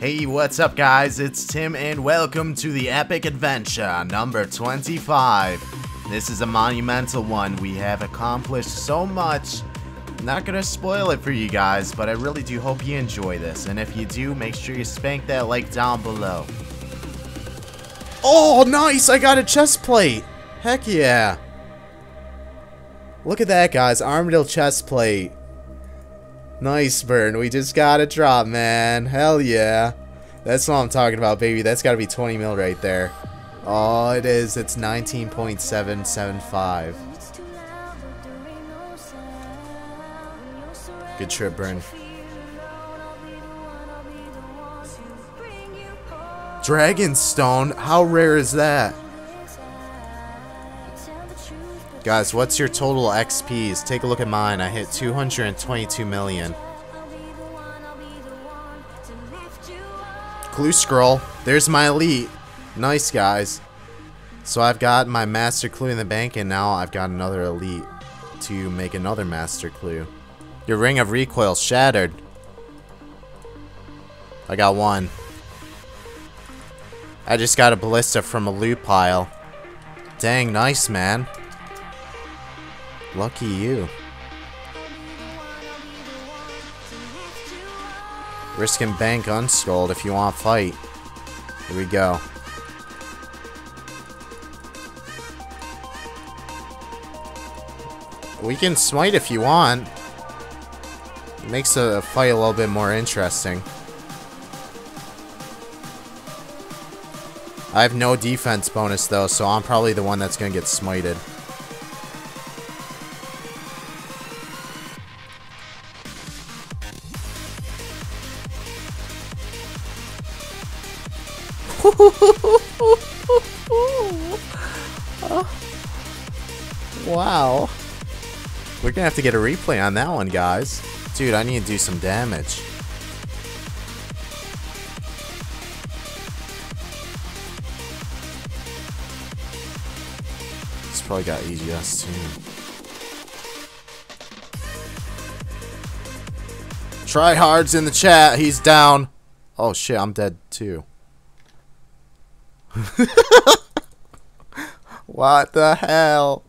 Hey, what's up guys, it's Tim and welcome to the epic adventure number 25. This is a monumental one. We have accomplished so much. I'm not gonna spoil it for you guys, but I really do hope you enjoy this, and if you do, make sure you spank that like down below. Oh nice, I got a chest plate. Heck yeah, look at that guys, Armadyl chest plate. Nice burn, we just got a drop, man. Hell yeah. That's what I'm talking about, baby. That's gotta be 20 mil right there. Oh, it is. It's 19.775. Good trip, burn. Dragonstone? How rare is that? Guys, what's your total XPs? Take a look at mine. I hit 222 million. Clue scroll. There's my elite. Nice, guys. So I've got my master clue in the bank, and now I've got another elite to make another master clue. Your ring of recoil shattered. I got one. I just got a ballista from a loot pile. Dang, nice, man. Lucky you. Risk and bank unskulled if you want to fight. Here we go. We can smite if you want. It makes a fight a little bit more interesting. I have no defense bonus though, so I'm probably the one that's gonna get smited. Wow. We're gonna have to get a replay on that one, guys. Dude, I need to do some damage. It's probably got EGS too. Tryhards in the chat, he's down. Oh shit, I'm dead too. What the hell?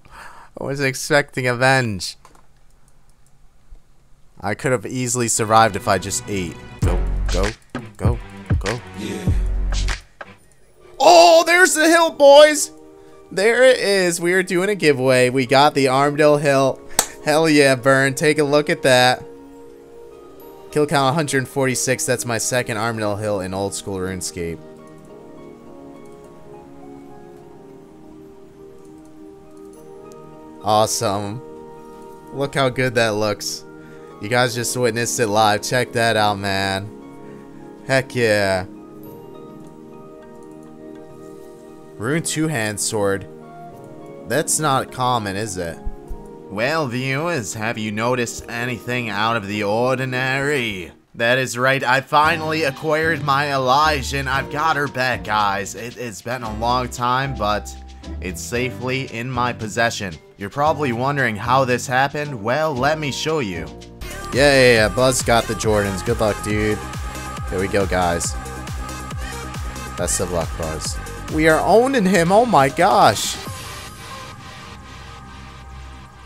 I was expecting avenge. I could have easily survived if I just ate. Go, go, go, go. Yeah. Oh, there's the hill, boys. There it is. We are doing a giveaway. We got the Armdale Hill. Hell yeah, Burn. Take a look at that. Kill count 146. That's my second Armdale Hill in Old School RuneScape. Awesome. Look how good that looks. You guys just witnessed it live. Check that out, man. Heck yeah. Rune two-hand sword. That's not common, is it? Well, viewers, have you noticed anything out of the ordinary? That is right, I finally acquired my Elysian. I've got her back, guys. It's been a long time, but it's safely in my possession. You're probably wondering how this happened. Well, let me show you. Yeah. Buzz got the Jordans. Good luck, dude. There we go, guys. Best of luck, Buzz. We are owning him. Oh my gosh.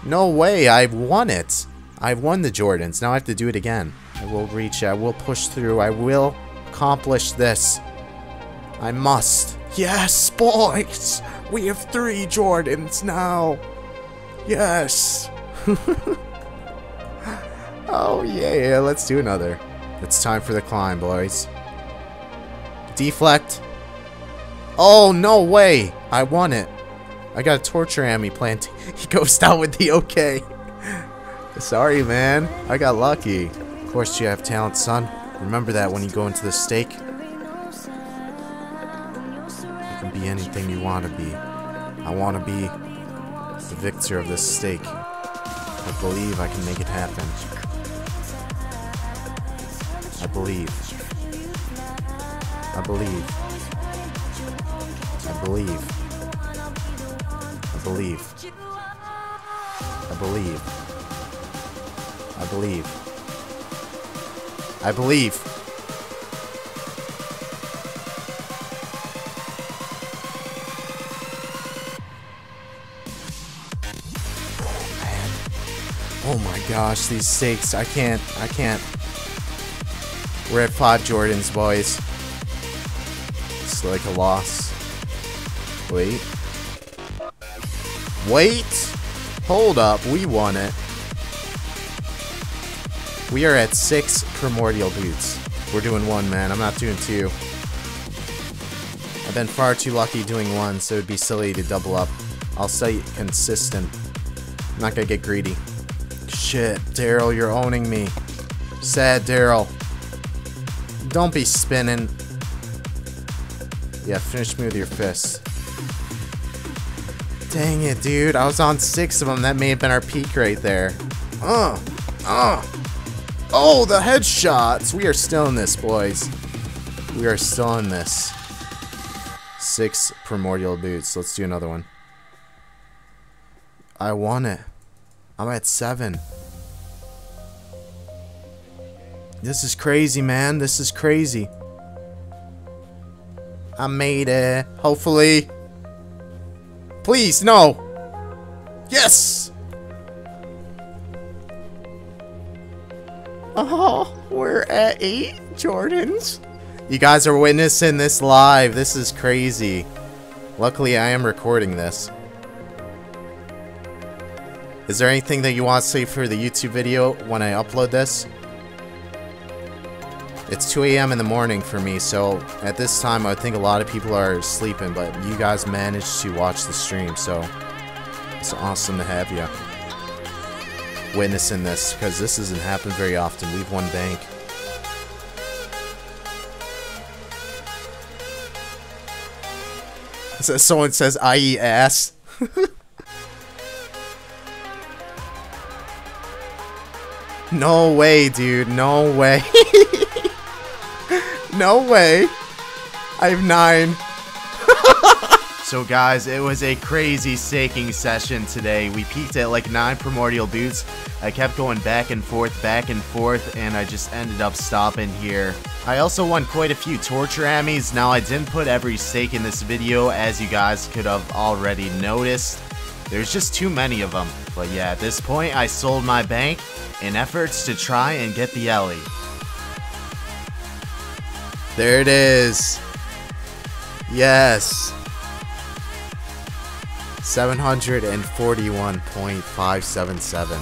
No way. I've won it. I've won the Jordans. Now I have to do it again. I will reach. I will push through. I will accomplish this. I must. Yes, boys. We have 3 Jordans now. Yes. Oh, yeah, let's do another. It's time for the climb, boys. Deflect. Oh, no way. I won it. I got a torture ammy plant. He goes down with the okay. Sorry, man. I got lucky. Of course you have talent, son. Remember that when you go into the stake. You can be anything you want to be. I want to be the victor of this stake. I believe I can make it happen. I believe. I believe. I believe. I believe. I believe. I believe. I believe. Oh my gosh, these sakes. I can't. We're at 5 Jordans, boys. It's like a loss. Wait. Hold up. We won it. We are at 6 primordial boots. We're doing 1, man. I'm not doing 2. I've been far too lucky doing 1, so it'd be silly to double up. I'll stay consistent. I'm not gonna get greedy. Shit, Daryl, you're owning me. Sad Daryl. Don't be spinning. Yeah, finish me with your fist. Dang it, dude. I was on 6 of them. That may have been our peak right there. Oh, the headshots. We are still in this, boys. We are still in this. 6 primordial boots. Let's do another one. I won it. I'm at 7. This is crazy, man. This is crazy. I made it. Hopefully. Please, no. Yes. Oh, we're at 8 Jordans. You guys are witnessing this live. This is crazy. Luckily, I am recording this. Is there anything that you want to say for the YouTube video when I upload this? It's 2 a.m. in the morning for me, so at this time I think a lot of people are sleeping, but you guys managed to watch the stream, so it's awesome to have you witnessing this, because this doesn't happen very often. We've won bank. So someone says, I eat ass. No way, dude. No way. No way. I have 9. So guys, it was a crazy staking session today. We peaked at like 9 primordial boots. I kept going back and forth, and I just ended up stopping here. I also won quite a few torture ammies. Now, I didn't put every stake in this video, as you guys could have already noticed. There's just too many of them. But yeah, at this point, I sold my bank in efforts to try and get the Ellie. There it is. Yes. 741.577.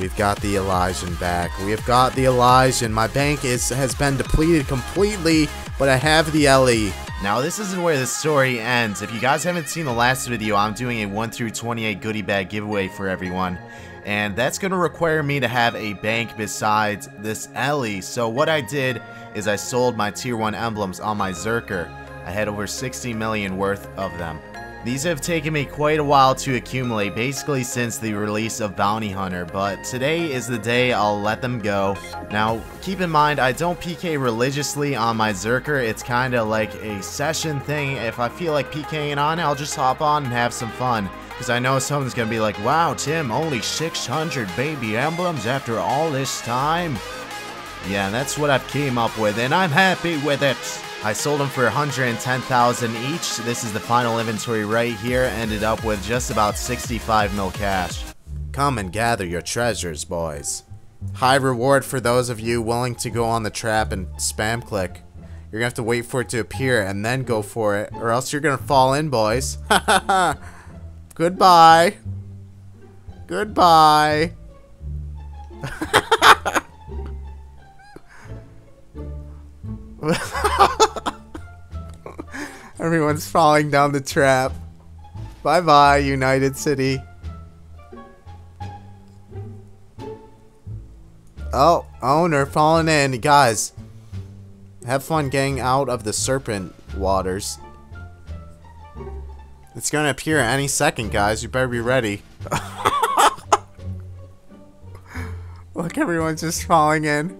We've got the Elysian back. We have got the Elysian. My bank has been depleted completely, but I have the Ellie. Now, this isn't where the story ends. If you guys haven't seen the last video, I'm doing a 1 through 28 goodie bag giveaway for everyone. And that's going to require me to have a bank besides this Ellie. So what I did is I sold my tier 1 emblems on my Zerker. I had over 60 million worth of them. These have taken me quite a while to accumulate, basically since the release of Bounty Hunter, but today is the day I'll let them go. Now, keep in mind, I don't PK religiously on my Zerker. It's kind of like a session thing. If I feel like PKing on it, I'll just hop on and have some fun. Because I know someone's going to be like, wow, Tim, only 600 baby emblems after all this time? Yeah, that's what I've came up with, and I'm happy with it. I sold them for 110,000 each. This is the final inventory right here. Ended up with just about 65 mil cash. Come and gather your treasures, boys. High reward for those of you willing to go on the trap and spam click. You're going to have to wait for it to appear and then go for it, or else you're going to fall in, boys. Ha ha ha. Goodbye. Goodbye. Everyone's falling down the trap. Bye-bye, United City. Oh, owner falling in. Guys, have fun getting out of the serpent waters. It's gonna appear any second, guys. You better be ready. Look, everyone's just falling in.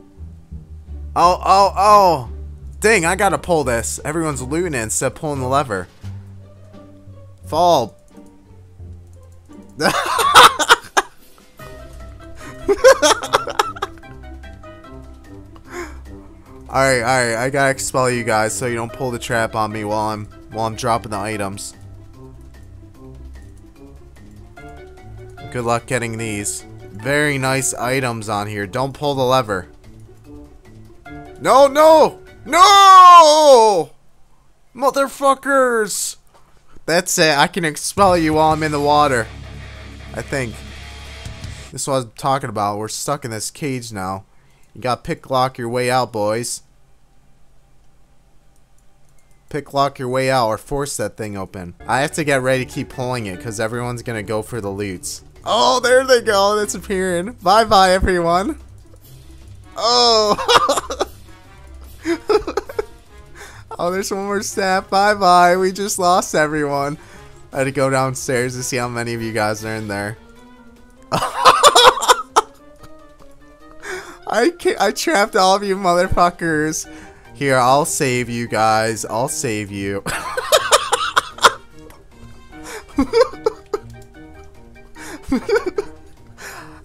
Oh, oh, oh! Dang, I gotta pull this. Everyone's looting it instead of pulling the lever. Fall. Alright, alright. I gotta expel you guys so you don't pull the trap on me while I'm dropping the items. Good luck getting these. very nice items on here. Don't pull the lever. No, no, no! Motherfuckers! That's it. I can expel you while I'm in the water. I think. This is what I was talking about. We're stuck in this cage now. You gotta picklock your way out, boys. Picklock your way out or force that thing open. I have to get ready to keep pulling it because everyone's gonna go for the loots. Oh, there they go. That's appearing. Bye bye, everyone. Oh. Oh, there's one more snap. Bye bye. We just lost everyone. I had to go downstairs to see how many of you guys are in there. I trapped all of you motherfuckers. Here, I'll save you guys. I'll save you. I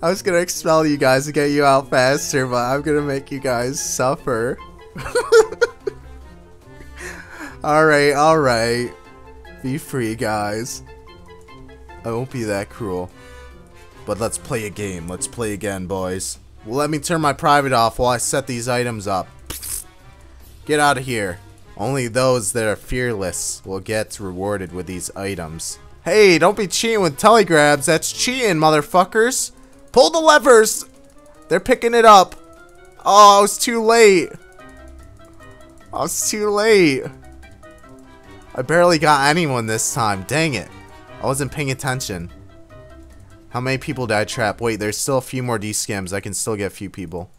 was gonna expel you guys to get you out faster, but I'm gonna make you guys suffer. Alright, alright. Be free, guys. I won't be that cruel. But let's play a game. Let's play again, boys. Well, let me turn my private off while I set these items up. Get out of here. Only those that are fearless will get rewarded with these items. Hey, don't be cheating with telegrabs. That's cheating, motherfuckers. Pull the levers. They're picking it up. Oh, I was too late. I was too late. I barely got anyone this time. Dang it. I wasn't paying attention. How many people did I trap? Wait, there's still a few more D-skims. I can still get a few people.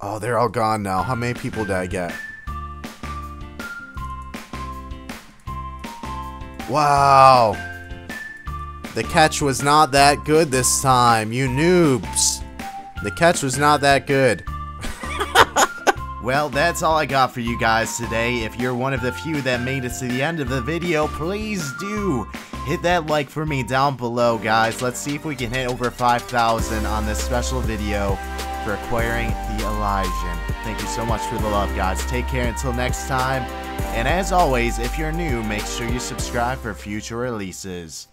Oh, they're all gone now. How many people did I get? Wow. The catch was not that good this time, you noobs. The catch was not that good. Well, that's all I got for you guys today. If you're one of the few that made it to the end of the video, please do hit that like for me down below, guys. Let's see if we can hit over 5,000 on this special video for acquiring the Elysian. Thank you so much for the love, guys. Take care until next time, and as always, if you're new, make sure you subscribe for future releases.